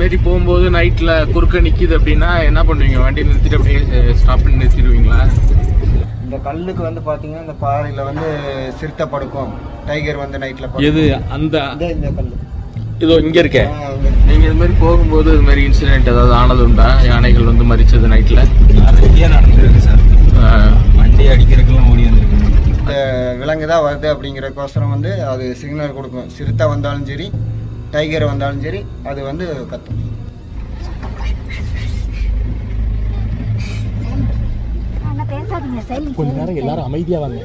மாரி போகும்போது நைட்டில் குறுக்க நிற்கிது அப்படின்னா என்ன பண்ணுவீங்க? வண்டியை நிறுத்திட்டு அப்படியே ஸ்டாப் பண்ணி நிறுத்திடுவீங்களா? இந்த கல்லுக்கு வந்து பார்த்தீங்கன்னா இந்த பாறையில் வந்து சிறுத்தை படுக்கும், டைகர் வந்து நைட்டில் எது அந்த இந்த கல் இதோ இங்கே இருக்க. நீங்கள் இது மாதிரி போகும்போது இது மாதிரி இன்சிடென்ட் ஏதாவது ஆனது உண்டா? யானைகள் வந்து மறிச்சது நைட்டில் நிறைய நடந்துருக்கு சார். வண்டி அடிக்கிறதுக்கெல்லாம் ஓடி வந்துருக்கு. விலங்கு தான் வருது அப்படிங்கிறக்கோசரம் வந்து அது சிக்னல் கொடுக்கும். சிறுத்தை வந்தாலும் சரி டைகர் வந்தாலும் சரி அது வந்து கத்தும். கொஞ்ச நேரம் எல்லாரும் அமைதியா வாங்க,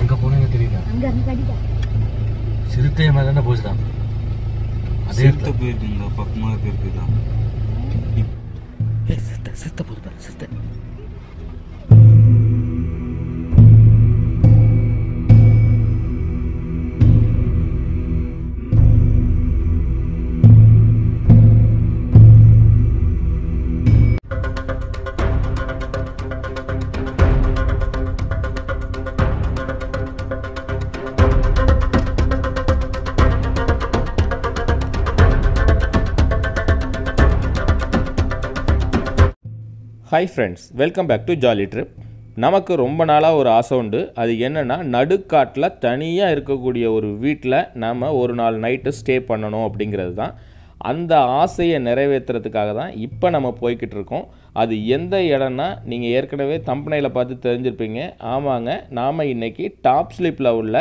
அங்க போனேன்னு தெரியுதா? சிறுத்தை மேல போச்சுதான், அதே இடத்துல போயிருக்கீங்களா? பக்கமா இருக்குதான். சிறுத்தை சிறுத்தை போயிருந்தா சிறுத்தை hi friends, welcome back to jolly trip. நமக்கு ரொம்ப நாளாக ஒரு ஆசை உண்டு. அது என்னென்னா, நடுக்காட்டில் தனியாக இருக்கக்கூடிய ஒரு வீட்டில் நாம் ஒரு நாள் நைட்டு ஸ்டே பண்ணணும் அப்படிங்கிறது தான். அந்த ஆசையை நிறைவேற்றுறதுக்காக தான் இப்போ நம்ம போய்கிட்டு இருக்கோம். அது எந்த இடம்னா, நீங்கள் ஏற்கனவே தம்பனையில் பார்த்து தெரிஞ்சிருப்பீங்க. ஆமாங்க, நாம் இன்றைக்கி டாப்ஸ்லிப்பில் உள்ள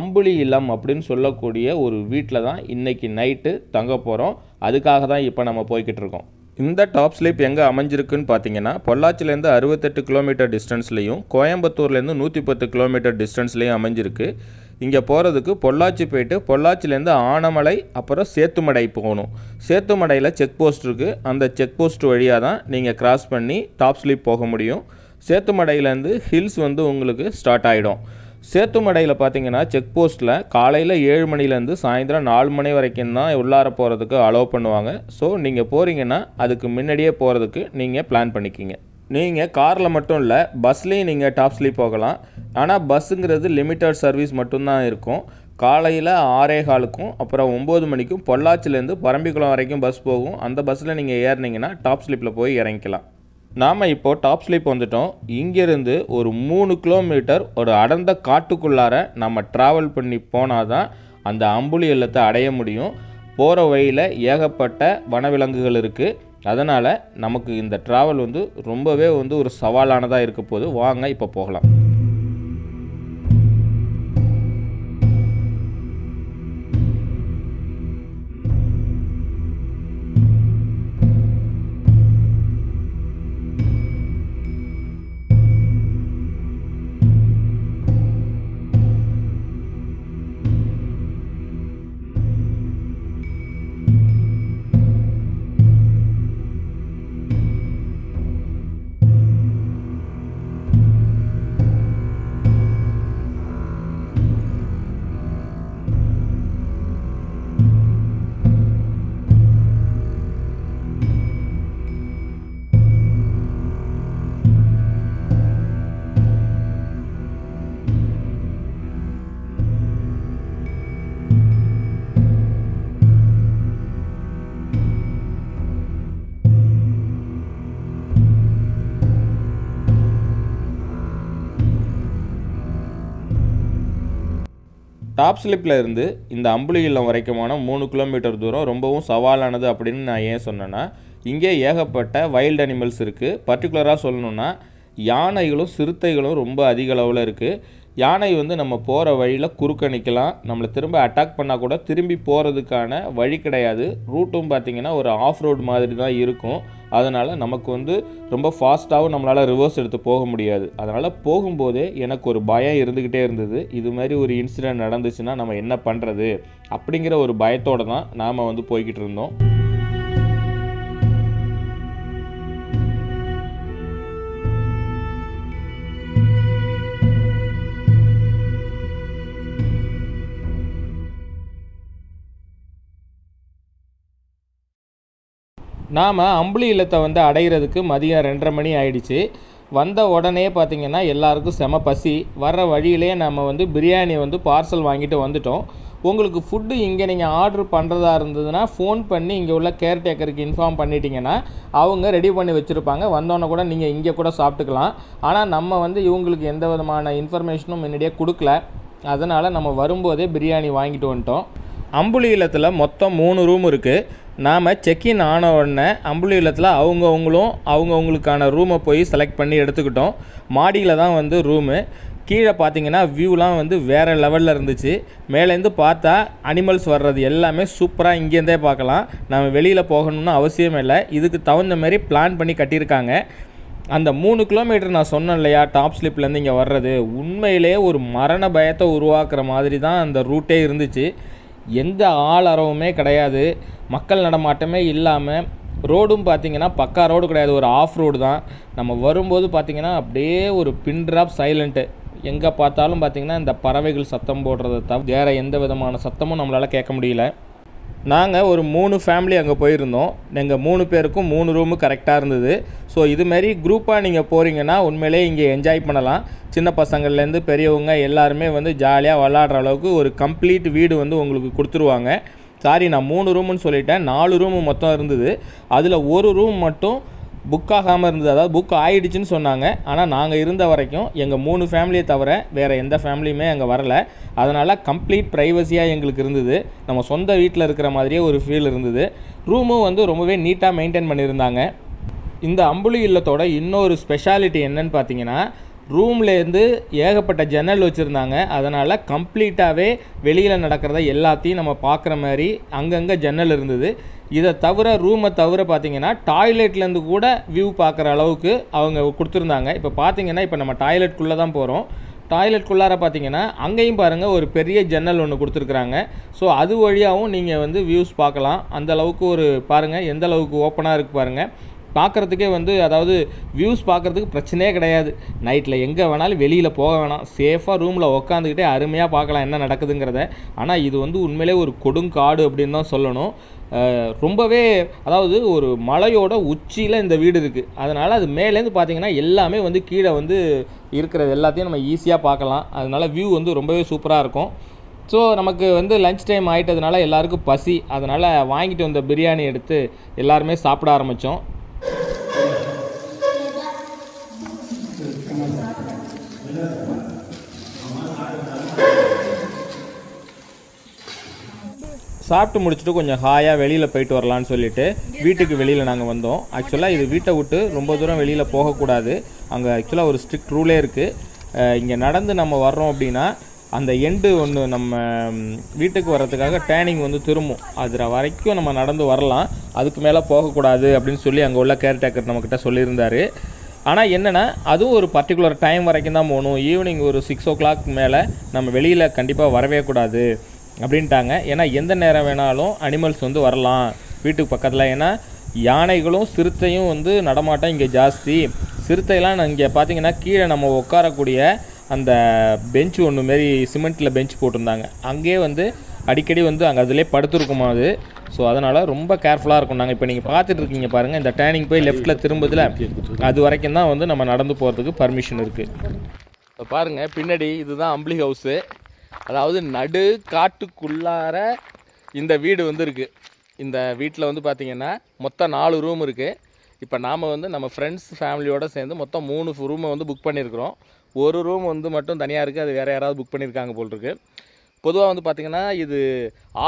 அம்புலி இல்லம் அப்படின்னு சொல்லக்கூடிய ஒரு வீட்டில் தான் இன்றைக்கி நைட்டு தங்க போகிறோம். அதுக்காக தான் இப்போ நம்ம போய்கிட்டு இருக்கோம். இந்த டாப்ஸ்லிப் எங்கே அமைஞ்சிருக்குன்னு பார்த்தீங்கன்னா, பொள்ளாச்சிலேருந்து 68 கிலோமீட்டர் டிஸ்டன்ஸ்லேயும் கோயம்புத்தூர்லேருந்து 110 கிலோமீட்டர் டிஸ்டன்ஸ்லேயும் அமைஞ்சிருக்கு. இங்கே போகிறதுக்கு பொள்ளாச்சி போய்ட்டு பொள்ளாச்சிலேருந்து ஆனமலை அப்புறம் சேத்துமடை போகணும். சேத்துமடையில் செக் போஸ்ட் இருக்குது. அந்த செக் போஸ்ட் வழியாக தான் நீங்கள் கிராஸ் பண்ணி டாப்ஸ்லிப் போக முடியும். சேத்துமடையிலேருந்து ஹில்ஸ் வந்து உங்களுக்கு ஸ்டார்ட் ஆகிடும். சேத்துமடையில் பார்த்தீங்கன்னா செக் போஸ்ட்டில் காலையில் 7 மணிலேருந்து சாயந்தரம் 4 மணி வரைக்கும் தான் உள்ளார போகிறதுக்கு அலோவ் பண்ணுவாங்க. ஸோ நீங்கள் போகிறீங்கன்னா அதுக்கு முன்னாடியே போகிறதுக்கு நீங்கள் பிளான் பண்ணிக்கிங்க. நீங்கள் காரில் மட்டும் இல்லை, பஸ்லேயும் நீங்கள் டாப்ஸ்லிப் போகலாம். ஆனால் பஸ்ஸுங்கிறது லிமிட்டட் சர்வீஸ் மட்டும்தான் இருக்கும். காலையில் 6:15 அப்புறம் 9 மணிக்கும் பொள்ளாச்சிலேருந்து பரம்பிக்குளம் வரைக்கும் பஸ் போகும். அந்த பஸ்ஸில் நீங்கள் ஏறினீங்கன்னா டாப்ஸ்லிப்பில் போய் இறங்கிக்கலாம். நாம் இப்போது டாப்ஸ்லிப் வந்துட்டோம். இங்கேருந்து ஒரு 3 கிலோமீட்டர் ஒரு அடர்ந்த காட்டுக்குள்ளார நம்ம ட்ராவல் பண்ணி போனால் தான் அந்த அம்புலி இல்லத்தை அடைய முடியும். போகிற வழியில் ஏகப்பட்ட வனவிலங்குகள் இருக்குது. அதனால் நமக்கு இந்த ட்ராவல் வந்து ரொம்பவே வந்து ஒரு சவாலானதாக இருக்க போது. வாங்க இப்போ போகலாம். டாப்ஸ்லிப்பில் இருந்து இந்த அம்புலி இல்லம் வரைக்குமான 3 கிலோமீட்டர் தூரம் ரொம்பவும் சவாலானது அப்படின்னு நான் ஏன் சொன்னேன்னா, இங்கே ஏகப்பட்ட வைல்டு அனிமல்ஸ் இருக்குது. பர்டிகுலராக சொல்லணுன்னா யானைகளும் சிறுத்தைகளும் ரொம்ப அதிக அளவில் இருக்குது. யானை வந்து நம்ம போகிற வழியில் குறுக்க நிற்கலாம். நம்மளை திரும்ப அட்டாக் பண்ணால் கூட திரும்பி போகிறதுக்கான வழி கிடையாது. ரூட்டும் பார்த்திங்கன்னா ஒரு ஆஃப் ரோடு மாதிரி தான் இருக்கும். அதனால் நமக்கு வந்து ரொம்ப ஃபாஸ்ட்டாகவும் நம்மளால் ரிவர்ஸ் எடுத்து போக முடியாது. அதனால் போகும்போதே எனக்கு ஒரு பயம் இருந்துக்கிட்டே இருந்தது. இது மாதிரி ஒரு இன்சிடெண்ட் நடந்துச்சுன்னா நம்ம என்ன பண்ணுறது அப்படிங்கிற ஒரு பயத்தோடு தான் நாம் வந்து போய்கிட்டு இருந்தோம். நாம் அம்புலி இல்லத்தை வந்து அடைகிறதுக்கு மதியம் 2:30 மணி ஆயிடுச்சு. வந்த உடனே பார்த்தீங்கன்னா எல்லாருக்கும் செம பசி. வர்ற வழியிலே நம்ம வந்து பிரியாணி வந்து பார்சல் வாங்கிட்டு வந்துட்டோம். உங்களுக்கு ஃபுட்டு இங்கே நீங்கள் ஆர்டர் பண்ணுறதா இருந்ததுன்னா ஃபோன் பண்ணி இங்கே உள்ள கேர்டேக்கருக்கு இன்ஃபார்ம் பண்ணிட்டீங்கன்னா அவங்க ரெடி பண்ணி வச்சுருப்பாங்க. வந்தோன்னே கூட நீங்கள் இங்கே கூட சாப்பிட்டுக்கலாம். ஆனால் நம்ம வந்து இவங்களுக்கு எந்த விதமான இன்ஃபர்மேஷனும் முன்னாடியே கொடுக்கல. அதனால் நம்ம வரும்போதே பிரியாணி வாங்கிட்டு வந்துட்டோம். அம்புலி இல்லத்தில் மொத்தம் 3 ரூம் இருக்குது. நாம் செக்இன் ஆன உடனே அம்புலி இல்லத்தில் அவங்கவுங்களுக்கான ரூமை போய் செலக்ட் பண்ணி எடுத்துக்கிட்டோம். மாடியில் தான் வந்து ரூமு. கீழே பார்த்தீங்கன்னா வியூலாம் வந்து வேறு லெவலில் இருந்துச்சு. மேலேருந்து பார்த்தா அனிமல்ஸ் வர்றது எல்லாமே சூப்பராக இங்கேருந்தே பார்க்கலாம். நம்ம வெளியில் போகணும்னு அவசியம் இல்லை. இதுக்கு தகுந்த மாதிரி பிளான் பண்ணி கட்டியிருக்காங்க. அந்த 3 கிலோமீட்டர் நான் சொன்னேன் இல்லையா, டாப் ஸ்லிப்லேருந்து இங்கே வர்றது உண்மையிலே ஒரு மரண பயத்தை உருவாக்குற மாதிரி தான் அந்த ரூட்டே இருந்துச்சு. எந்த ஆளரவுமே கிடையாது, மக்கள் நடமாட்டமே இல்லாமல். ரோடும் பார்த்திங்கன்னா பக்கா ரோடு கிடையாது, ஒரு ஆஃப் ரோடு தான். நம்ம வரும்போது பார்த்திங்கன்னா அப்படியே ஒரு பின்ட்ராப் சைலண்ட்டு. எங்கே பார்த்தாலும் பார்த்திங்கன்னா இந்த பறவைகள் சத்தம் போடுறதை தவிர வேறு எந்த விதமான சத்தமும் நம்மளால் கேட்க முடியல. நாங்கள் ஒரு 3 ஃபேமிலி அங்கே போயிருந்தோம். எங்கள் 3 பேருக்கும் 3 ரூமு கரெக்டாக இருந்தது. ஸோ இதுமாரி குரூப்பாக நீங்கள் போகிறீங்கன்னா உண்மையிலே இங்கே என்ஜாய் பண்ணலாம். சின்ன பசங்கள்லேருந்து பெரியவங்க எல்லாருமே வந்து ஜாலியாக விளாடுற அளவுக்கு ஒரு கம்ப்ளீட் வீடு வந்து உங்களுக்கு கொடுத்துருவாங்க. சாரி, நான் 3 ரூமுன்னு சொல்லிட்டேன், 4 ரூமு மொத்தம் இருந்தது. அதில் ஒரு ரூம் மட்டும் புக் ஆகாமல் இருந்தது. அதாவது புக் ஆகிடுச்சின்னு சொன்னாங்க. ஆனால் நாங்கள் இருந்த வரைக்கும் எங்கள் 3 ஃபேமிலியை தவிர வேறு எந்த ஃபேமிலியுமே அங்கே வரலை. அதனால் கம்ப்ளீட் ப்ரைவசியாக எங்களுக்கு இருந்தது. நம்ம சொந்த வீட்டில் இருக்கிற மாதிரியே ஒரு ஃபீல் இருந்தது. ரூமும் வந்து ரொம்பவே நீட்டாக மெயின்டைன் பண்ணியிருந்தாங்க. இந்த அம்புலி இல்லத்தோட இன்னொரு ஸ்பெஷாலிட்டி என்னன்னு பார்த்தீங்கன்னா, ரூம்லேருந்து ஏகப்பட்ட ஜன்னல் வச்சுருந்தாங்க. அதனால் கம்ப்ளீட்டாகவே வெளியில் நடக்கிறத எல்லாத்தையும் நம்ம பார்க்குற மாதிரி அங்கங்கே ஜன்னல் இருந்தது. இதை தவிர ரூமை தவிர பார்த்திங்கன்னா டாய்லெட்லேருந்து கூட வியூ பார்க்குற அளவுக்கு அவங்க கொடுத்துருந்தாங்க. இப்போ பார்த்திங்கன்னா இப்போ நம்ம டாய்லெட்குள்ளே தான் போகிறோம். டாய்லெட்குள்ளார பார்த்திங்கன்னா அங்கேயும் பாருங்கள் ஒரு பெரிய ஜன்னல் ஒன்று கொடுத்துருக்குறாங்க. ஸோ அது வழியாகவும் நீங்கள் வந்து வியூஸ் பார்க்கலாம். அந்தளவுக்கு ஒரு பாருங்கள் எந்த அளவுக்கு ஓப்பனாக இருக்குது பாருங்கள். பார்க்குறதுக்கே வந்து அதாவது வியூஸ் பார்க்குறதுக்கு பிரச்சனையே கிடையாது. நைட்டில் எங்கே வேணாலும் வெளியில் போக வேணாம், சேஃபாக ரூமில் உக்காந்துக்கிட்டே அருமையாக பார்க்கலாம் என்ன நடக்குதுங்கிறத. ஆனால் இது வந்து உண்மையிலே ஒரு கொடுங்காடு அப்படின்னு தான் சொல்லணும். ரொம்பவே அதாவது ஒரு மலையோட உச்சியில் இந்த வீடு இருக்குது. அதனால் அது மேலேருந்து பார்த்திங்கன்னா எல்லாமே வந்து கீழே வந்து இருக்கிறது எல்லாத்தையும் நம்ம ஈஸியாக பார்க்கலாம். அதனால் வியூ வந்து ரொம்பவே சூப்பராக இருக்கும். ஸோ நமக்கு வந்து லஞ்ச் டைம் ஆகிட்டதுனால எல்லாேருக்கும் பசி. அதனால் வாங்கிட்டு வந்த பிரியாணி எடுத்து எல்லாருமே சாப்பிட ஆரம்பித்தோம். சாப்பிட்டு முடிச்சுட்டு கொஞ்சம் ஹாயாக வெளியில் போயிட்டு வரலான்னு சொல்லிட்டு வீட்டுக்கு வெளியில் நாங்கள் வந்தோம். ஆக்சுவலாக இது வீட்டை விட்டு ரொம்ப தூரம் வெளியில் போகக்கூடாது. அங்கே ஆக்சுவலாக ஒரு ஸ்ட்ரிக்ட் ரூலே இருக்குது. இங்கே நடந்து நம்ம வர்றோம் அப்படின்னா அந்த எண்டு ஒன்று நம்ம வீட்டுக்கு வர்றதுக்காக டேர்னிங் வந்து திரும்பும். அது வரைக்கும் நம்ம நடந்து வரலாம், அதுக்கு மேலே போகக்கூடாது அப்படின்னு சொல்லி அங்கே உள்ள கேர்டேக்கர் நம்மக்கிட்ட சொல்லியிருந்தார். ஆனால் என்னென்னா அதுவும் ஒரு பர்டிகுலர் டைம் வரைக்கும் தான் போகணும். ஈவினிங் ஒரு 6 o'clock மேலே நம்ம வெளியில் கண்டிப்பாக வரவே கூடாது அப்படின்ட்டாங்க. ஏன்னா எந்த நேரம் வேணாலும் அனிமல்ஸ் வந்து வரலாம் வீட்டுக்கு பக்கத்தில். ஏன்னா யானைகளும் சிறுத்தையும் வந்து நடமாட்டம் இங்கே ஜாஸ்தி. சிறுத்தையெல்லாம் இங்கே பார்த்திங்கன்னா கீழே நம்ம உட்காரக்கூடிய அந்த பெஞ்சு ஒன்று மாரி சிமெண்ட்டில் பெஞ்ச் போட்டிருந்தாங்க. அங்கேயே வந்து அடிக்கடி வந்து அங்கே அதிலே படுத்துருக்குமா அது. ஸோ அதனால் ரொம்ப கேர்ஃபுல்லாக இருக்கும். நாங்கள் இப்போ நீங்கள் பார்த்துட்டு இருக்கீங்க பாருங்கள், இந்த டேர்னிங் போய் லெஃப்ட்டில் திரும்பதில் அது வரைக்கும் தான் வந்து நம்ம நடந்து போகிறதுக்கு பர்மிஷன் இருக்குது. இப்போ பாருங்கள் பின்னாடி இதுதான் அம்புலி ஹவுஸு. அதாவது நடு காட்டுக்குள்ளார இந்த வீடு வந்து இருக்குது. இந்த வீட்டில் வந்து பார்த்திங்கன்னா மொத்தம் 4 ரூம் இருக்குது. இப்போ நாம் வந்து நம்ம ஃப்ரெண்ட்ஸ் ஃபேமிலியோடு சேர்ந்து மொத்தம் 3 ரூமை வந்து புக் பண்ணியிருக்கிறோம். ஒரு ரூம் வந்து மட்டும் தனியாக இருக்குது, அது வேறு யாராவது புக் பண்ணியிருக்காங்க போல் இருக்குது. பொதுவாக வந்து பார்த்திங்கன்னா இது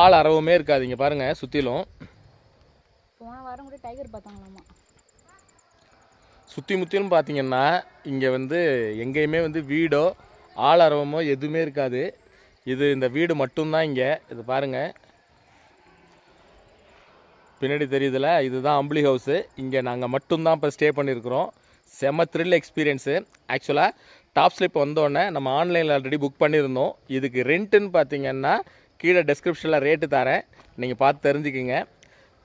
ஆள் அறவுமே இருக்காது. இங்கே பாருங்கள் சுற்றிலும் சுற்றி முற்றிலும் பார்த்திங்கன்னா இங்கே வந்து எங்கேயுமே வந்து வீடோ ஆள் அறவமோ எதுவுமே இருக்காது. இது இந்த வீடு மட்டும்தான் இங்கே. இது பாருங்கள் பின்னாடி தெரியுதுல, இதுதான் அம்புலி ஹவுஸு. இங்கே நாங்கள் மட்டும்தான் இப்போ ஸ்டே பண்ணியிருக்கிறோம். செம த்ரில் எக்ஸ்பீரியன்ஸு. ஆக்சுவலாக டாப் ஸ்லிப் வந்தோடனே நம்ம ஆன்லைனில் ஆல்ரெடி புக் பண்ணியிருந்தோம். இதுக்கு ரெண்ட்டுன்னு பார்த்திங்கன்னா கீழே டெஸ்கிரிப்ஷனில் ரேட்டு தரேன், நீங்கள் பார்த்து தெரிஞ்சுக்கிங்க.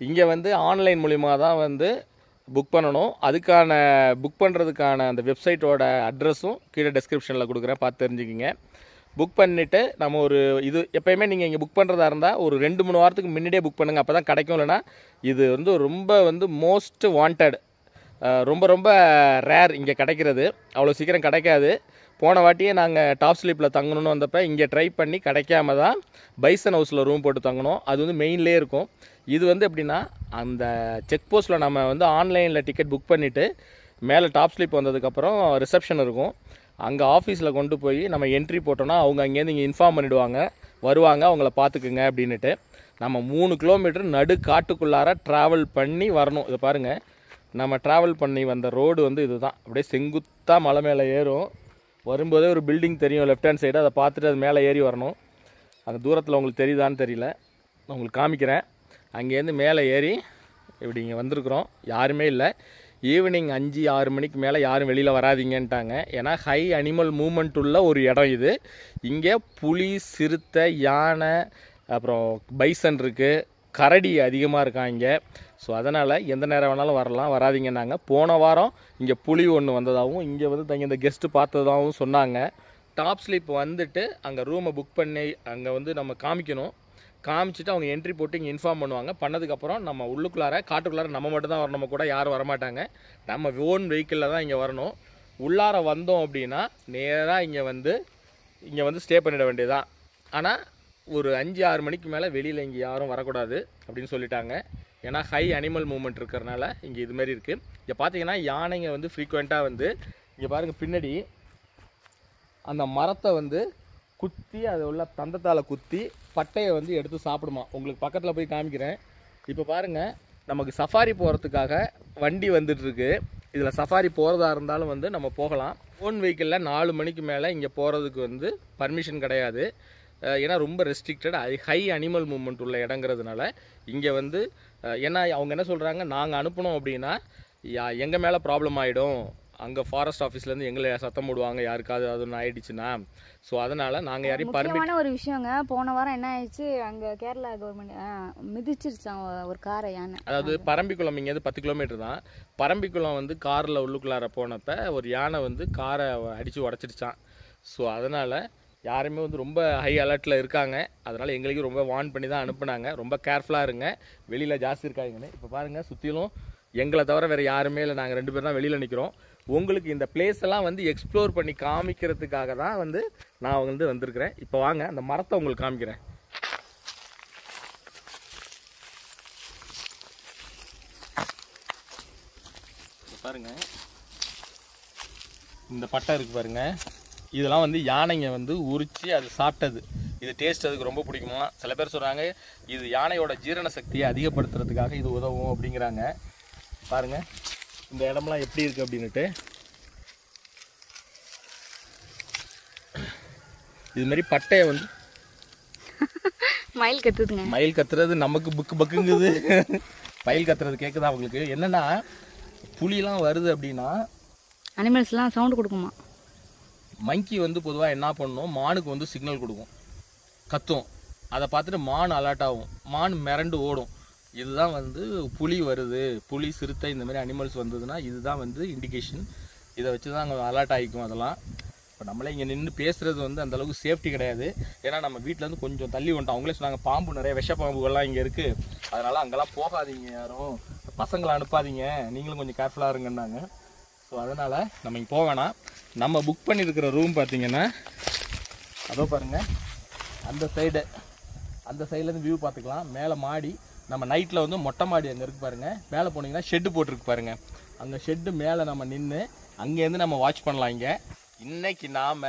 இங்கே வந்து ஆன்லைன் மூலிமா தான் வந்து புக் பண்ணணும். அதுக்கான புக் பண்ணுறதுக்கான அந்த வெப்சைட்டோட அட்ரஸும் கீழே டெஸ்கிரிப்ஷனில் கொடுக்குறேன், பார்த்து தெரிஞ்சுக்கிங்க. புக் பண்ணிவிட்டு நம்ம ஒரு இது எப்போயுமே நீங்கள் இங்கே புக் பண்ணுறதா இருந்தால் ஒரு 2-3 வாரத்துக்கு முன்னாடியே புக் பண்ணுங்கள், அப்போ தான் கிடைக்கும். இல்லைனா இது வந்து ரொம்ப வந்து மோஸ்ட் வாண்டட் ரொம்ப ரொம்ப ரேர் இங்கே கிடைக்கிறது, அவ்வளோ சீக்கிரம் கிடைக்காது. போன வாட்டியே நாங்கள் டாப் ஸ்லிப்பில் தங்கணும்னு வந்தப்போ இங்கே ட்ரை பண்ணி கிடைக்காம தான் பைசன் ஹவுஸில் ரூம் போட்டு தங்கணும். அது வந்து மெயின்லேயே இருக்கும். இது வந்து எப்படின்னா அந்த செக் போஸ்ட்டில் நம்ம வந்து ஆன்லைனில் டிக்கெட் புக் பண்ணிவிட்டு மேலே டாப் ஸ்லிப் வந்ததுக்கப்புறம் ரிசப்ஷன் இருக்கும். அங்கே ஆஃபீஸில் கொண்டு போய் நம்ம என்ட்ரி போட்டோன்னா அவங்க அங்கேருந்து இங்கே இன்ஃபார்ம் பண்ணிவிடுவாங்க, வருவாங்க, அவங்கள பார்த்துக்குங்க அப்படின்ட்டு. நம்ம 3 கிலோமீட்டர் நடு காட்டுக்குள்ளார ட்ராவல் பண்ணி வரணும். இதை பாருங்கள், நம்ம ட்ராவல் பண்ணி வந்த ரோடு வந்து இது தான். அப்படியே செங்குத்தாக மலை மேலே ஏறும். வரும்போதே ஒரு பில்டிங் தெரியும் லெஃப்ட் ஹேண்ட் சைடு, அதை பார்த்துட்டு அது மேலே ஏறி வரணும். அந்த தூரத்தில் உங்களுக்கு தெரியுதான்னு தெரியல, நான் உங்களுக்கு காமிக்கிறேன். அங்கேருந்து மேலே ஏறி இப்படி இங்கே வந்திருக்கிறோம். யாருமே இல்லை. ஈவினிங் 5-6 மணிக்கு மேலே யாரும் வெளியில் வராதிங்கன்ட்டாங்க. ஏன்னா ஹை அனிமல் மூமெண்ட் உள்ள ஒரு இடம் இது. இங்கே புலி, சிறுத்தை, யானை, அப்புறம் பைசன் இருக்குது, கரடி அதிகமாக இருக்காங்க. ஸோ அதனால் எந்த நேரம் வேணாலும் வரலாம், வராதிங்கன்னாங்க. போன வாரம் இங்கே புலி ஒன்று வந்ததாகவும் இங்கே வந்து தங்க இந்த கெஸ்ட்டு பார்த்ததாகவும் சொன்னாங்க. டாப் ஸ்லிப் வந்துட்டு அங்கே ரூமை புக் பண்ணி அங்கே வந்து நம்ம காமிக்கணும். காமிச்சிட்டு அவங்க என்ட்ரி போட்டு இங்கே இன்ஃபார்ம் பண்ணுவாங்க. பண்ணதுக்கப்புறம் நம்ம உள்ளுக்குள்ளார காட்டுக்குள்ளார நம்ம மட்டும் தான் வரணும், கூட யாரும் வரமாட்டாங்க. நம்ம ஓன் வெஹிக்கிளில் தான் இங்கே வரணும். உள்ளார வந்தோம் அப்படின்னா நேராக இங்கே வந்து ஸ்டே பண்ணிட வேண்டியதான். ஆனால் ஒரு 5-6 மணிக்கு மேலே வெளியில் இங்கே யாரும் வரக்கூடாது அப்படின்னு சொல்லிட்டாங்க. ஏன்னா ஹை அனிமல் மூமெண்ட் இருக்கிறனால இங்கே இதுமாரி இருக்குது. இங்கே பார்த்தீங்கன்னா யானைங்க வந்து ஃப்ரீக்வெண்ட்டாக வந்து இங்கே பாருங்கள் பின்னாடி அந்த மரத்தை வந்து குத்தி அது உள்ள தந்தத்தால் குத்தி பட்டையை வந்து எடுத்து சாப்பிடுமா. உங்களுக்கு பக்கத்தில் போய் காமிக்கிறேன். இப்போ பாருங்கள், நமக்கு சஃபாரி போகிறதுக்காக வண்டி வந்துட்டுருக்கு. இதில் சஃபாரி போகிறதா இருந்தாலும் வந்து நம்ம போகலாம். ஓன் வெஹிக்கிளில் 4 மணிக்கு மேலே இங்கே போகிறதுக்கு வந்து பர்மிஷன் கிடையாது. ஏன்னா ரொம்ப ரெஸ்ட்ரிக்டட், ஹை அனிமல் மூமெண்ட் உள்ள இடங்கிறதுனால இங்கே வந்து ஏன்னா அவங்க என்ன சொல்கிறாங்க, நாங்கள் அனுப்பணும் அப்படின்னா எங்கள் மேலே ப்ராப்ளம் ஆகிடும், அங்கே ஃபாரஸ்ட் ஆஃபீஸ்லேருந்து எங்களை சத்தம் போடுவாங்க யாருக்காவது அது ஒன்று ஆயிடுச்சுன்னா. ஸோ அதனால் நாங்கள் யாரையும் பர்மிஷன் ஒரு விஷயங்க. போன வாரம் என்ன ஆயிடுச்சு, அங்கே கேரளா கவர்மெண்ட் மிதிச்சிருச்சான் ஒரு காரை யானை. அதாவது பரம்பிக்குளம் இங்கேருந்து 10 கிலோமீட்டர் தான். பரம்பிக்குளம் வந்து காரில் உள்ளுக்குள்ளார போனப்போ ஒரு யானை வந்து காரை அடித்து உடச்சிருச்சான். ஸோ அதனால் யாருமே வந்து ரொம்ப ஹை அலர்ட்டில் இருக்காங்க. அதனால் எங்களுக்கு ரொம்ப வார்ன் பண்ணி தான் அனுப்புனாங்க, ரொம்ப கேர்ஃபுல்லாக இருங்க, வெளியில் ஜாஸ்தி இருக்காங்கன்னு. இப்போ பாருங்கள், சுற்றிலும் எங்களை தவிர வேறு யாருமே இல்லை, நாங்கள் 2 பேர் தான் வெளியில் நிற்கிறோம். உங்களுக்கு இந்த பிளேஸ் எல்லாம் வந்து எக்ஸ்ப்ளோர் பண்ணி காமிக்கிறதுக்காக தான் வந்து நான் வந்து வந்திருக்கிறேன். இப்போ வாங்க அந்த மரத்தை உங்களுக்கு காமிக்கிறேன். பாருங்கள், இந்த பட்டை இருக்குது பாருங்கள், இதெல்லாம் வந்து யானைங்க வந்து உரித்து அது சாப்பிட்டது. இது டேஸ்ட் அதுக்கு ரொம்ப பிடிக்குமா. சில பேர் சொல்கிறாங்க இது யானையோட ஜீரண சக்தியை அதிகப்படுத்துறதுக்காக இது உதவும் அப்படிங்கிறாங்க. பாருங்கள் இந்த இடம்லாம் எப்படி இருக்குது அப்படின்ட்டு. இதுமாரி பட்டையை வந்து மயில் கத்துறது நமக்கு பக்குங்குது. மயில் கத்துறது கேட்குதா அவங்களுக்கு? என்னென்னா புலிலாம் வருது அப்படின்னா அனிமல்ஸ்லாம் சவுண்டு கொடுக்குமா. மங்கி வந்து பொதுவாக என்ன பண்ணணும், மானுக்கு வந்து சிக்னல் கொடுக்கும், கத்தும். அதை பார்த்துட்டு மான் அலர்ட் ஆகும், மான் மிரண்டு ஓடும். இதுதான் வந்து புலி வருது, புலி, சிறுத்தை இந்த மாதிரி அனிமல்ஸ் வந்ததுன்னா இதுதான் வந்து இண்டிகேஷன். இதை வச்சு தான் அங்கே அலர்ட் ஆகிக்கும். அதெல்லாம் இப்போ நம்மளே இங்கே நின்று பேசுகிறது வந்து அந்தளவுக்கு சேஃப்டி கிடையாது. ஏன்னா நம்ம வீட்டிலேருந்து கொஞ்சம் தள்ளி வந்துட்டோம். அவங்களே சொன்னாங்க பாம்பு, நிறைய விஷ பாம்புகள்லாம் இங்கே இருக்குது, அதனால் அங்கெல்லாம் போகாதீங்க, யாரும் பசங்களை அனுப்பாதீங்க, நீங்களும் கொஞ்சம் கேர்ஃபுல்லாக இருங்கன்னாங்க. ஸோ அதனால் நம்ம இங்கே போக வேணாம். நம்ம புக் பண்ணியிருக்கிற ரூம் பார்த்திங்கன்னா அதோ பாருங்கள், அந்த சைட்லேருந்து வியூ பார்த்துக்கலாம். மேலே மாடி, நம்ம நைட்டில் வந்து மொட்டை மாடி அங்கே இருக்குது பாருங்கள். மேலே போனீங்கன்னா ஷெட்டு போட்டிருக்கு பாருங்கள், அங்கே ஷெட்டு மேலே நம்ம நின்று அங்கேருந்து நம்ம வாட்ச் பண்ணலாம். இங்கே இன்றைக்கி நாம்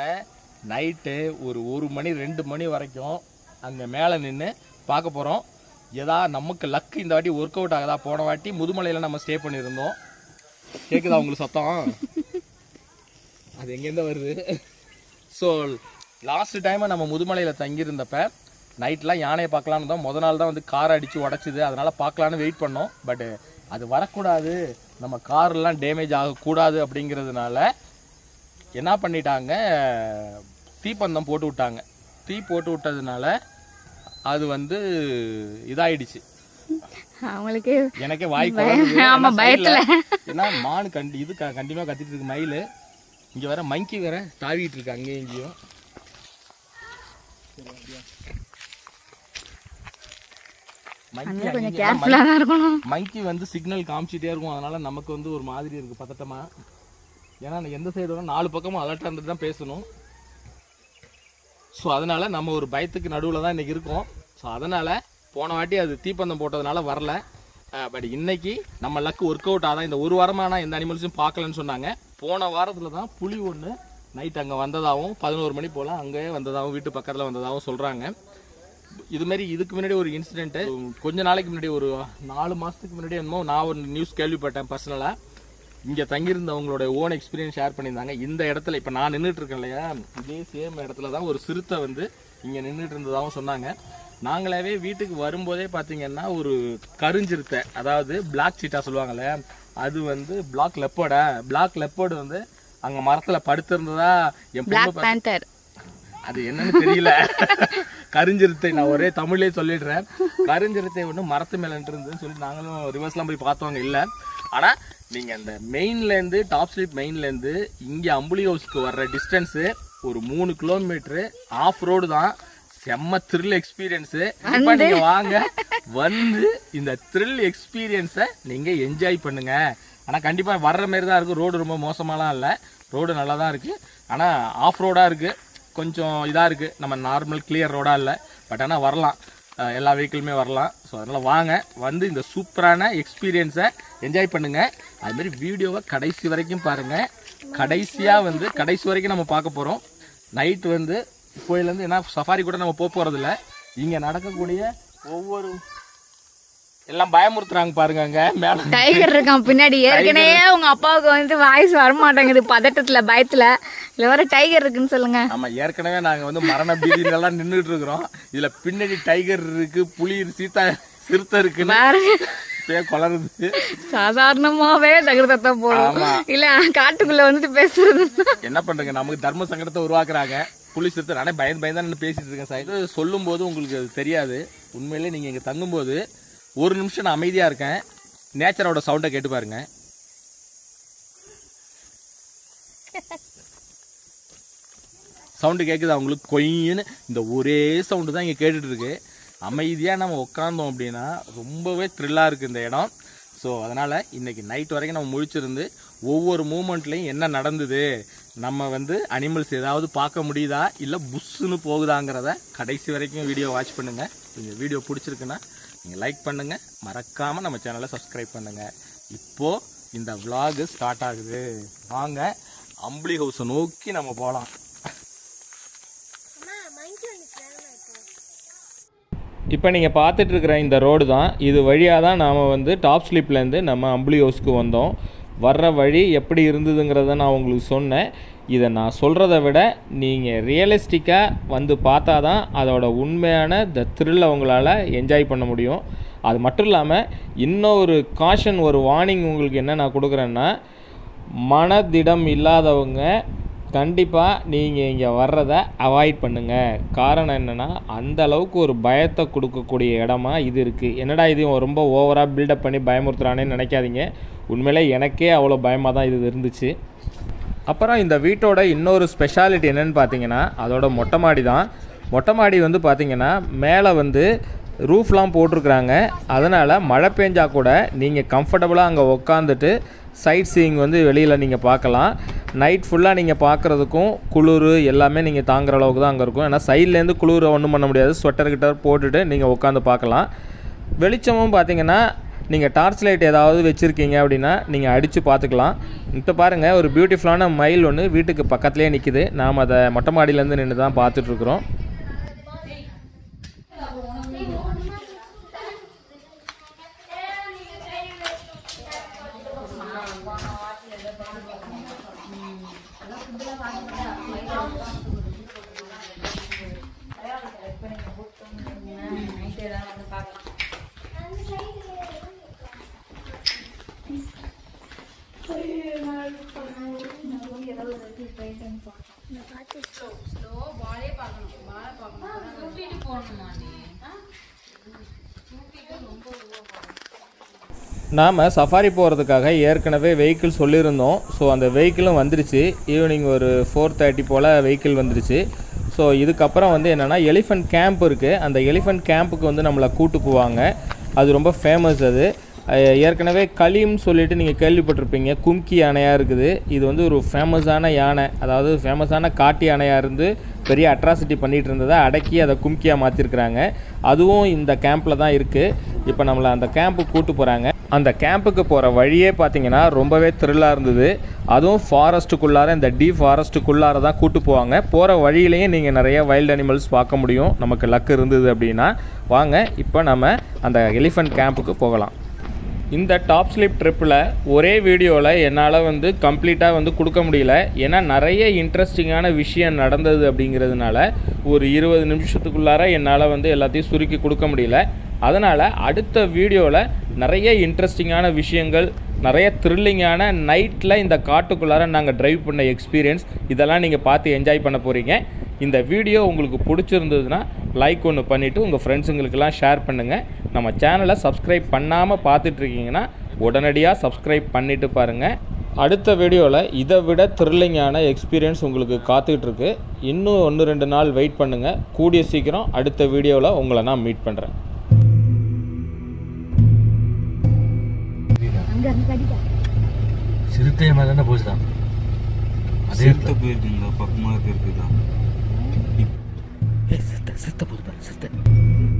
நைட்டு ஒரு 1 மணி 2 மணி வரைக்கும் அங்கே மேலே நின்று பார்க்க போகிறோம். எதா நமக்கு லக்கு இந்த வாட்டி ஒர்க் அவுட் ஆகுதா. போன வாட்டி முதுமலையில் நம்ம ஸ்டே பண்ணியிருந்தோம். கேட்குதா உங்களுக்கு சத்தம்? அது எங்கேருந்து வருது? ஸோ லாஸ்ட் டைம் நம்ம முதுமலையில் தங்கியிருந்தப்ப நைட்லாம் யானையை பார்க்கலான்னு தான். முதல் நாள் தான் வந்து காரை அடித்து உடச்சிது, அதனால் பார்க்கலான்னு வெயிட் பண்ணோம். பட் அது வரக்கூடாது, நம்ம கார்லாம் டேமேஜ் ஆகக்கூடாது அப்படிங்கிறதுனால என்ன பண்ணிட்டாங்க, தீப்பந்தம் போட்டு விட்டாங்க. தீ போட்டு விட்டதுனால அது வந்து இதாகிடுச்சு. அவங்களுக்கு எனக்கே வாய்ப்பு. ஆமாம், பயத்தில் ஏன்னா மானு இது கண்டினியூவாக கத்திட்டு இருக்கு. மயில் இங்கே வேற, மங்கி வேற தாவிட்டு இருக்கு அங்கேயும் இங்கேயும். மைக்கி கொஞ்சம் கேர்ஃபுல்லா இருக்கணும். மைக்கி வந்து சிக்னல் காமிச்சிட்டே இருக்கும். அதனால நமக்கு வந்து ஒரு மாதிரி இருக்கு பதட்டமா. ஏன்னா எந்த சைடு வர நாலு பக்கமும் அலர்ட்டா இருந்து தான் பேசணும். சோ அதனால நம்ம ஒரு பயத்துக்கு நடுவுல தான் இன்னைக்கு இருக்கோம். சோ அதனால போன வாட்டி அது தீப்பந்தம் போட்டதனால வரல. பட் இன்னைக்கு நம்ம லக்கு ஒர்க் அவுட் ஆதான். இந்த ஒரு வாரமா நான் எந்த அனிமல்ஸும் பார்க்கலன்னு சொன்னாங்க. போன வாரத்துல தான் புலி ஒன்று நைட் அங்கே வந்ததாகவும் 11 மணி போல் அங்கே வந்ததாகவும் வீட்டு பக்கத்தில் வந்ததாகவும் சொல்கிறாங்க. இதுமாரி இதுக்கு முன்னாடி ஒரு இன்சிடென்ட்டு கொஞ்சம் நாளைக்கு முன்னாடி ஒரு 4 மாதத்துக்கு முன்னாடி என்னமோ நான் ஒரு நியூஸ் கேள்விப்பட்டேன். பர்சனலாக இங்கே தங்கியிருந்தவங்களுடைய ஓன் எக்ஸ்பீரியன்ஸ் ஷேர் பண்ணியிருந்தாங்க. இந்த இடத்துல இப்போ நான் நின்றுட்டு இருக்கேன் இல்லையா, இதே சேம் இடத்துல தான் ஒரு சிறுத்தை வந்து இங்கே நின்றுட்டு இருந்ததாகவும் சொன்னாங்க. நாங்களாவே வீட்டுக்கு வரும்போதே பார்த்தீங்கன்னா ஒரு கருஞ்சிறுத்தை, அதாவது பிளாக் சீட்டா சொல்லுவாங்கள்ல, அது வந்து பிளாக் லெப்பர்டு வந்து அங்க மரத்துல படுத்திருந்ததா என் அது என்னன்னு தெரியல. கருஞ்சிறுத்தை, நான் ஒரே தமிழ்லேயே சொல்லிடுறேன். கருஞ்சிறுத்தை ஒன்று மரத்து மேல இருந்ததுன்னு சொல்லி நாங்களும் ரிவர்ஸ்லாம் போய் பார்த்தவங்க இல்லை. ஆனா நீங்க அந்த மெயின்லேருந்து டாப்ஸ்லிப் மெயின்லேருந்து இங்க அம்புலி ஹவுஸ்க்கு வர்ற டிஸ்டன்ஸு ஒரு 3 கிலோமீட்டரு ஆஃப் ரோடு தான். செம்ம த்ரில் எக்ஸ்பீரியன்ஸு. இப்போ நீங்கள் வாங்க வந்து இந்த த்ரில் எக்ஸ்பீரியன்ஸை நீங்கள் என்ஜாய் பண்ணுங்க. ஆனால் கண்டிப்பாக வர்ற மாரி தான் இருக்குது. ரோடு ரொம்ப மோசமாலாம் இல்லை, ரோடு நல்லா தான் இருக்குது. ஆனால் ஆஃப் ரோடாக இருக்குது, கொஞ்சம் இதாக இருக்குது, நம்ம நார்மல் கிளியர் ரோடாக இல்லை. பட் ஆனால் வரலாம், எல்லா வெஹிக்கிளுமே வரலாம். ஸோ அதனால் வாங்க வந்து இந்த சூப்பரான எக்ஸ்பீரியன்ஸை என்ஜாய் பண்ணுங்கள். அதுமாரி வீடியோவை கடைசி வரைக்கும் பாருங்கள். கடைசி வரைக்கும் நம்ம பார்க்க போகிறோம். நைட் வந்து கோயிலேருந்து ஏன்னா சஃபாரி கூட நம்ம போக போகிறதில்ல. இங்கே நடக்கக்கூடிய ஒவ்வொரு எல்லாம் பயமுறுத்துறாங்க பாருங்க. அங்கே மேலே டைகர் இருக்கான் பின்னாடி. ஏற்கனவே உங்க அப்பாவுக்கு வந்து வாய்ஸ் வர மாட்டாங்குது பதட்டத்தில், பயத்தில். இல்லை வர டைகர் இருக்குன்னு சொல்லுங்க. ஆமாம், ஏற்கனவே நாங்கள் வந்து மரண பீதியிலலாம் நின்றுட்டு இருக்கிறோம். இதில் பின்னாடி டைகர் இருக்கு, புலி, சிறுத்தை இருக்குன்னு குளருது. சாதாரணமாவே தகுதத்தான் போறோம் இல்ல, காட்டுக்குள்ள வந்துட்டு பேசுறது என்ன பண்றீங்க? நமக்கு தர்ம சங்கடத்தை உருவாக்குறாங்க. புலி, சிறுத்தை, நானே பயந்து பேசிட்டு இருக்கேன். சார் சொல்லும் போது உங்களுக்கு அது தெரியாது. உண்மையிலே நீங்க இங்க தங்கும்போது ஒரு நிமிஷம் நான் அமைதியா இருக்கேன், நேச்சரோட சவுண்டை கேட்டு பாருங்க. சவுண்டு கேக்குதா உங்களுக்கு? கொயின்னு இந்த ஒரே சவுண்டு தான் இங்க கேட்டுட்டு இருக்கு. அமைதியா நம்ம உட்காந்தோம் அப்படின்னா ரொம்பவே த்ரில்லா இருக்கு இந்த இடம். ஸோ அதனால இன்னைக்கு நைட் வரைக்கும் நம்ம முழிச்சிருந்து ஒவ்வொரு மூமெண்ட்லையும் என்ன நடந்தது, நம்ம வந்து அனிமல்ஸ் ஏதாவது பார்க்க முடியுதா இல்லை புஷ்ஷுன்னு போகுதாங்கிறத கடைசி வரைக்கும் வீடியோ வாட்ச் பண்ணுங்க. இந்த வீடியோ பிடிச்சிருக்குன்னா நீங்கள் லைக் பண்ணுங்க, மறக்காம நம்ம சேனலை சப்ஸ்கிரைப் பண்ணுங்க. இப்போ இந்த விளாக் ஸ்டார்ட் ஆகுது. வாங்க அம்புலி ஹவுஸை நோக்கி நம்ம போகலாம். இப்போ நீங்கள் பார்த்துட்டு இருக்கிற இந்த ரோடு தான். இது வழியாக தான் நாம் வந்து டாப்ஸ்லிப்லேருந்து நம்ம அம்புலி ஹவுஸ்க்கு வந்தோம். வர்ற வழி எப்படி இருந்ததுங்கிறத நான் உங்களுக்கு சொன்னேன். இதை நான் சொல்கிறத விட நீங்கள் ரியலிஸ்டிக்காக வந்து பார்த்தா தான் அதோட உண்மையான த த்ரில்லை உங்களால் என்ஜாய் பண்ண முடியும். அது மட்டும் இல்லாமல் இன்னொரு காஷன், ஒரு வார்னிங் உங்களுக்கு என்ன நான் கொடுக்குறேன்னா, மனதிடம் இல்லாதவங்க கண்டிப்பாக நீங்கள் இங்கே வர்றதை அவாய்ட் பண்ணுங்கள். காரணம் என்னென்னா, அந்த அளவுக்கு ஒரு பயத்தை கொடுக்கக்கூடிய இடமா இது இருக்குது. என்னடா இது ரொம்ப ஓவராக பில்டப் பண்ணி பயமுறுத்துறானேன்னு நினைக்காதீங்க. உண்மையிலே எனக்கே அவ்வளோ பயமாக தான் இது இருந்துச்சு. அப்புறம் இந்த வீட்டோட இன்னொரு ஸ்பெஷாலிட்டி என்னென்னு பார்த்தீங்கன்னா, அதோட மொட்டை மாடி தான். மொட்டை மாடி வந்து பார்த்திங்கன்னா மேலே வந்து ரூஃப்லாம் போட்டிருக்கிறாங்க. அதனால் மழை பெஞ்சா கூட நீங்கள் கம்ஃபர்டபுளாக அங்கே உக்காந்துட்டு சைட் சீயிங் வந்து வெளியில் நீங்கள் பார்க்கலாம். நைட் ஃபுல்லாக நீங்கள் பார்க்குறதுக்கும் குளிர் எல்லாமே நீங்கள் தாங்குகிற அளவுக்கு தான் அங்கே இருக்கும். ஏன்னா சைட்லேருந்து குளிர் ஒன்றும் பண்ண முடியாது, ஸ்வெட்டர் கிட்ட போட்டுட்டு நீங்கள் உட்காந்து பார்க்கலாம். வெளிச்சமும் பார்த்திங்கன்னா நீங்கள் டார்ச் லைட் ஏதாவது வச்சுருக்கீங்க அப்படின்னா நீங்கள் அடித்து பார்த்துக்கலாம். இப்போ பாருங்கள், ஒரு பியூட்டிஃபுல்லான மயில் ஒன்று வீட்டுக்கு பக்கத்துலேயே நிற்கிது. நாம் அதை மொட்டை மாடியிலேருந்து நின்று தான் பார்த்துட்ருக்குறோம். நாம் சஃபாரி போகிறதுக்காக ஏற்கனவே வெஹிக்கிள் சொல்லியிருந்தோம். ஸோ அந்த வெஹிக்கிளும் வந்துருச்சு. ஈவினிங் ஒரு 4:30 போல் வெஹிக்கிள் வந்துருச்சு. ஸோ இதுக்கப்புறம் வந்து என்னென்னா எலிஃபண்ட் கேம்ப் இருக்குது. அந்த எலிஃபண்ட் கேம்புக்கு வந்து நம்மளை கூட்டு போவாங்க. அது ரொம்ப ஃபேமஸ். அது ஏற்கனவே களிம்னு சொல்லிட்டு நீங்கள் கேள்விப்பட்டிருப்பீங்க, கும்கி யானையாக இருக்குது. இது வந்து ஒரு ஃபேமஸான யானை, அதாவது ஃபேமஸான காட்டு யானையாக இருந்து பெரிய அட்ராசிட்டி பண்ணிகிட்டு இருந்ததை அடக்கி அதை கும்கியாக மாற்றிருக்கிறாங்க. அதுவும் இந்த கேம்பில் தான் இருக்குது. இப்போ நம்மளை அந்த கேம்புக்கு கூப்பிட்டு போகிறாங்க. அந்த கேம்புக்கு போகிற வழியே பார்த்திங்கன்னா ரொம்பவே த்ரில்லாக இருந்தது. அதுவும் ஃபாரஸ்ட்டுக்குள்ளார, இந்த டீப் ஃபாரஸ்ட்டுக்குள்ளார தான் கூப்பிட்டு போவாங்க. போகிற வழியிலேயே நீங்கள் நிறைய வைல்டு அனிமல்ஸ் பார்க்க முடியும், நமக்கு லக்கு இருந்தது அப்படின்னா. வாங்க இப்போ நம்ம அந்த எலிஃபண்ட் கேம்புக்கு போகலாம். இந்த டாப் ஸ்லிப் ட்ரிப்பில் ஒரே வீடியோவில் என்னால் வந்து கம்ப்ளீட்டாக வந்து கொடுக்க முடியல, ஏன்னா நிறைய இன்ட்ரெஸ்டிங்கான விஷயம் நடந்தது. அப்படிங்கிறதுனால ஒரு 20 நிமிஷத்துக்குள்ளார என்னால் வந்து எல்லாத்தையும் சுருக்கி கொடுக்க முடியல. அதனால் அடுத்த வீடியோவில் நிறைய இன்ட்ரெஸ்டிங்கான விஷயங்கள், நிறைய த்ரில்லிங்கான நைட்டில் இந்த காட்டுக்குள்ளார நாங்கள் ட்ரைவ் பண்ண எக்ஸ்பீரியன்ஸ், இதெல்லாம் நீங்கள் பார்த்து என்ஜாய் பண்ண போகிறீங்க. இந்த வீடியோ உங்களுக்கு பிடிச்சிருந்ததுன்னா லைக் ஒன்று பண்ணிவிட்டு உங்கள் ஃப்ரெண்ட்ஸுங்களுக்கெல்லாம் ஷேர் பண்ணுங்கள். நம்ம சேனலை சப்ஸ்கிரைப் பண்ணாமல் பார்த்துட்ருக்கீங்கன்னா உடனடியாக சப்ஸ்கிரைப் பண்ணிவிட்டு பாருங்கள். அடுத்த வீடியோவில் இதை விட த்ரில்லிங்கான எக்ஸ்பீரியன்ஸ் உங்களுக்கு காத்துக்கிட்டுருக்கு. இன்னும் 1-2 நாள் வெயிட் பண்ணுங்கள். கூடிய சீக்கிரம் அடுத்த வீடியோவில் உங்களை நான் மீட் பண்ணுறேன். சிறுத்தை மாதிரி தானே போச்சுதான், சிறுத்தை போயிருக்கீங்களா? பக்கமாக இருக்குதான், சிறுத்தை போதும், சிறுத்தை.